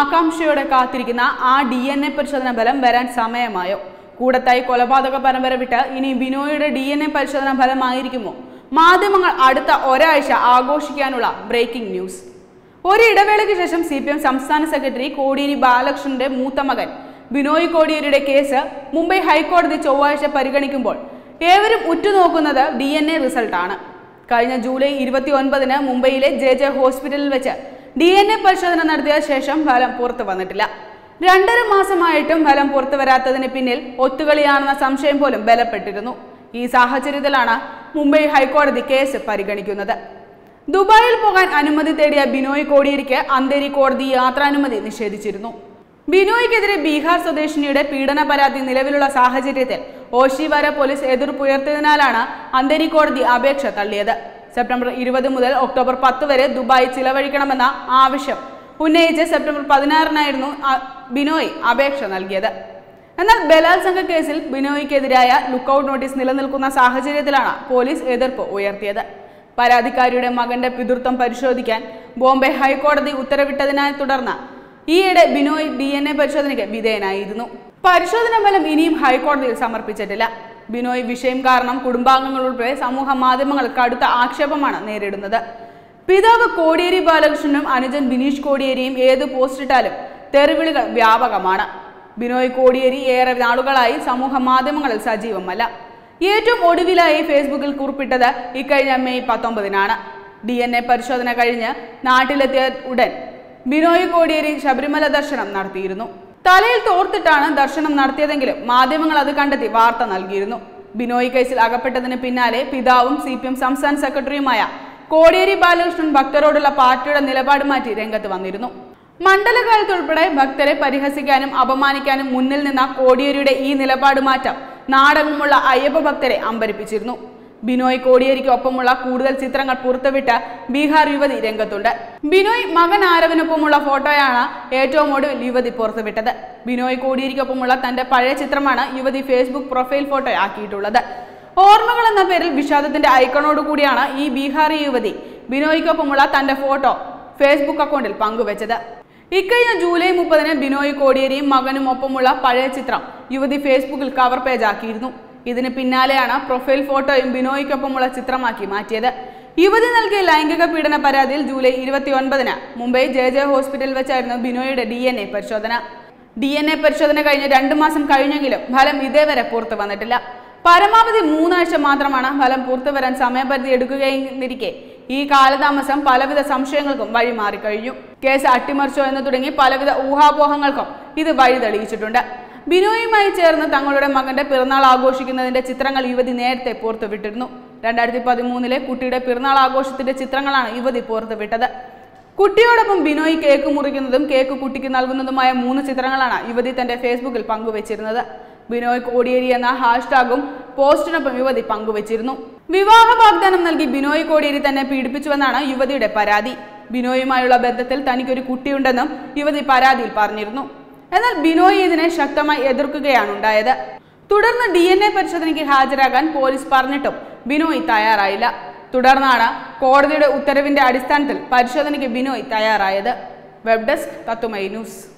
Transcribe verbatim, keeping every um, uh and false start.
ആകാംക്ഷയോടെ കാത്തിരിക്കുന്ന ആ ഡി എൻ എ പരിശോധന ഫലം വരാൻ സമയമായോ? കൂടത്തായി കൊലപാതക പരമ്പര വിട്ട ഇനി ബിനോയുടെ ഡി എൻ എ പരിശോധന ഫലമായിരിക്കുമോ? മാധ്യമങ്ങൾ അടുത്ത ഒരാഴ്ച ആഘോഷിക്കാനുള്ള ബ്രേക്കിംഗ് ന്യൂസ്. ഒരു ഇടവേളയ്ക്ക് ശേഷം സി പി എം സംസ്ഥാന സെക്രട്ടറി കോടിയേരി ബാലകൃഷ്ണന്റെ മൂത്ത മകൻ ബിനോയ് കോടിയേരിയുടെ കേസ് മുംബൈ ഹൈക്കോടതി ചൊവ്വാഴ്ച പരിഗണിക്കുമ്പോൾ ഏവരും ഉറ്റുനോക്കുന്നത് ഡി എൻ എ റിസൾട്ടാണ്. കഴിഞ്ഞ ജൂലൈ ഇരുപത്തി ഒൻപതിന് മുംബൈയിലെ ജെ ജെ ഹോസ്പിറ്റലിൽ വെച്ച് ഡി എൻ എ പരിശോധന നടത്തിയ ശേഷം ഫലം പുറത്തു വന്നിട്ടില്ല. രണ്ടര മാസമായിട്ടും ഫലം പുറത്തു വരാത്തതിന് പിന്നിൽ ഒത്തുകളിയാണെന്ന സംശയം പോലും ബലപ്പെട്ടിരുന്നു. ഈ സാഹചര്യത്തിലാണ് മുംബൈ ഹൈക്കോടതി കേസ് പരിഗണിക്കുന്നത്. ദുബായിൽ പോകാൻ അനുമതി തേടിയ ബിനോയ് കോടിയേരിക്ക് അന്തേരി കോടതി യാത്രാനുമതി നിഷേധിച്ചിരുന്നു. ബിനോയ്ക്കെതിരെ ബീഹാർ സ്വദേശിനിയുടെ പീഡന പരാതി നിലവിലുള്ള സാഹചര്യത്തിൽ ഓശിവാര പോലീസ് എതിർപ്പുയർത്തിയതിനാലാണ് അന്തേരി കോടതി അപേക്ഷ തള്ളിയത്. സെപ്റ്റംബർ ഇരുപത് മുതൽ ഒക്ടോബർ പത്ത് വരെ ദുബായ് ചിലവഴിക്കണമെന്ന ആവശ്യം ഉന്നയിച്ച് സെപ്റ്റംബർ പതിനാറിനായിരുന്നു ബിനോയ് അപേക്ഷ നൽകിയത്. എന്നാൽ ബലാത്സംഗ കേസിൽ ബിനോയ്ക്കെതിരായ ലുക്കൌട്ട് നോട്ടീസ് നിലനിൽക്കുന്ന സാഹചര്യത്തിലാണ് പോലീസ് എതിർപ്പ് ഉയർത്തിയത്. പരാതിക്കാരിയുടെ മകന്റെ പിതൃത്വം പരിശോധിക്കാൻ ബോംബെ ഹൈക്കോടതി ഉത്തരവിട്ടതിനെ തുടർന്ന് ഈയിടെ ബിനോയ് ഡി എൻ എ പരിശോധനയ്ക്ക് വിധേയനായിരുന്നു. പരിശോധന ഫലം ഇനിയും ഹൈക്കോടതിയിൽ സമർപ്പിച്ചിട്ടില്ല. ബിനോയ് വിഷയം കാരണം കുടുംബാംഗങ്ങൾ ഉൾപ്പെടെ സമൂഹ മാധ്യമങ്ങൾ കടുത്ത ആക്ഷേപമാണ് നേരിടുന്നത്. പിതാവ് കോടിയേരി ബാലകൃഷ്ണനും അനുജൻ ബിനീഷ് കോടിയേരിയും ഏത് പോസ്റ്റിട്ടാലും തെറിവിളികൾ വ്യാപകമാണ്. ബിനോയ് കോടിയേരി ഏറെ നാളുകളായി സമൂഹ മാധ്യമങ്ങളിൽ സജീവമല്ല. ഏറ്റവും ഒടുവിലായി ഫേസ്ബുക്കിൽ കുറിപ്പിട്ടത് ഇക്കഴിഞ്ഞ മെയ് പത്തൊമ്പതിനാണ്. ഡി എൻ എ പരിശോധന കഴിഞ്ഞ് നാട്ടിലെത്തിയ ഉടൻ ബിനോയ് കോടിയേരി ശബരിമല ദർശനം നടത്തിയിരുന്നു. തലയിൽ തോർത്തിട്ടാണ് ദർശനം നടത്തിയതെങ്കിലും മാധ്യമങ്ങൾ അത് കണ്ടെത്തി വാർത്ത നൽകിയിരുന്നു. ബിനോയ് കേസിൽ അകപ്പെട്ടതിന് പിന്നാലെ പിതാവും സി പി എം സംസ്ഥാന സെക്രട്ടറിയുമായ കോടിയേരി ബാലകൃഷ്ണൻ ഭക്തരോടുള്ള പാർട്ടിയുടെ നിലപാട് മാറ്റി രംഗത്ത് വന്നിരുന്നു. മണ്ഡലകാലത്തുൾപ്പെടെ ഭക്തരെ പരിഹസിക്കാനും അപമാനിക്കാനും മുന്നിൽ നിന്ന കോടിയേരിയുടെ ഈ നിലപാട് മാറ്റം നാടെങ്ങുമുള്ള അയ്യപ്പ ഭക്തരെ അമ്പരിപ്പിച്ചിരുന്നു. ബിനോയ് കോടിയേരിക്കൊപ്പമുള്ള കൂടുതൽ ചിത്രങ്ങൾ പുറത്തുവിട്ട് ബീഹാർ യുവതി രംഗത്തുണ്ട്. ബിനോയ് മകൻ ആരവിനൊപ്പമുള്ള ഫോട്ടോയാണ് ഏറ്റവും ഒടുവിൽ യുവതി പുറത്തുവിട്ടത്. ബിനോയ് കോടിയേരിക്കൊപ്പമുള്ള തന്റെ പഴയ ചിത്രമാണ് യുവതി ഫേസ്ബുക്ക് പ്രൊഫൈൽ ഫോട്ടോ ആക്കിയിട്ടുള്ളത്. ഓർമ്മകൾ എന്ന പേരിൽ വിഷാദത്തിന്റെ ഐക്കണോട് കൂടിയാണ് ഈ ബീഹാറി യുവതി ബിനോയ്ക്കൊപ്പമുള്ള തന്റെ ഫോട്ടോ ഫേസ്ബുക്ക് അക്കൗണ്ടിൽ പങ്കുവച്ചത്. ഇക്കഴിഞ്ഞ ജൂലൈ മുപ്പതിന് ബിനോയ് കോടിയേരിയും മകനും ഒപ്പമുള്ള പഴയ ചിത്രം യുവതി ഫേസ്ബുക്കിൽ കവർ പേജ് ആക്കിയിരുന്നു. ഇതിന് പിന്നാലെയാണ് പ്രൊഫൈൽ ഫോട്ടോയും ബിനോയ്ക്കൊപ്പമുള്ള ചിത്രമാക്കി മാറ്റിയത്. യുവതി നൽകിയ ലൈംഗിക പീഡന പരാതിയിൽ ജൂലൈ ഇരുപത്തി ഒൻപതിന് മുംബൈ ജെ ജെ ഹോസ്പിറ്റലിൽ വെച്ചായിരുന്നു ബിനോയുടെ ഡി എൻ എ പരിശോധന. ഡി എൻ എ പരിശോധന കഴിഞ്ഞ് രണ്ടു മാസം കഴിഞ്ഞെങ്കിലും ഫലം ഇതേവരെ പുറത്തു വന്നിട്ടില്ല. പരമാവധി മൂന്നാഴ്ച മാത്രമാണ് ഫലം പുറത്തു വരാൻ സമയപരിധി എടുക്കുകയെന്നിരിക്കെ ഈ കാലതാമസം പലവിധ സംശയങ്ങൾക്കും വഴിമാറിക്കഴിഞ്ഞു. കേസ് അട്ടിമറിച്ചോ എന്ന് തുടങ്ങി പലവിധ ഊഹാപോഹങ്ങൾക്കും ഇത് വഴി തെളിയിച്ചിട്ടുണ്ട്. ബിനോയുമായി ചേർന്ന് തങ്ങളുടെ മകന്റെ പിറന്നാൾ ആഘോഷിക്കുന്നതിന്റെ ചിത്രങ്ങൾ യുവതി നേരത്തെ പുറത്തുവിട്ടിരുന്നു. രണ്ടായിരത്തി പതിമൂന്നിലെ കുട്ടിയുടെ പിറന്നാൾ ആഘോഷത്തിന്റെ ചിത്രങ്ങളാണ് യുവതി പുറത്തുവിട്ടത്. കുട്ടിയോടൊപ്പം ബിനോയ് കേക്ക് മുറിക്കുന്നതും കേക്ക് കുട്ടിക്ക് നൽകുന്നതുമായ മൂന്ന് ചിത്രങ്ങളാണ് യുവതി തന്റെ ഫേസ്ബുക്കിൽ പങ്കുവച്ചിരുന്നത്. ബിനോയ് കോടിയേരി എന്ന ഹാഷ്ടാഗും പോസ്റ്റിനൊപ്പം യുവതി പങ്കുവച്ചിരുന്നു. വിവാഹ വാഗ്ദാനം നൽകി ബിനോയ് കോടിയേരി തന്നെ പീഡിപ്പിച്ചുവെന്നാണ് യുവതിയുടെ പരാതി. ബിനോയുമായുള്ള ബന്ധത്തിൽ തനിക്കൊരു കുട്ടിയുണ്ടെന്നും യുവതി പരാതിയിൽ പറഞ്ഞിരുന്നു. എന്നാൽ ബിനോയ് ഇതിനെ ശക്തമായി എതിർക്കുകയാണ് ഉണ്ടായത്. തുടർന്ന് ഡി എൻ എ പരിശോധനയ്ക്ക് ഹാജരാകാൻ പോലീസ് പറഞ്ഞിട്ടും ബിനോയ് തയ്യാറായില്ല. തുടർന്നാണ് കോടതിയുടെ ഉത്തരവിന്റെ അടിസ്ഥാനത്തിൽ പരിശോധനയ്ക്ക് ബിനോയ് തയ്യാറായത്. വെബ് ഡെസ്ക് തത്തുമൈ ന്യൂസ്.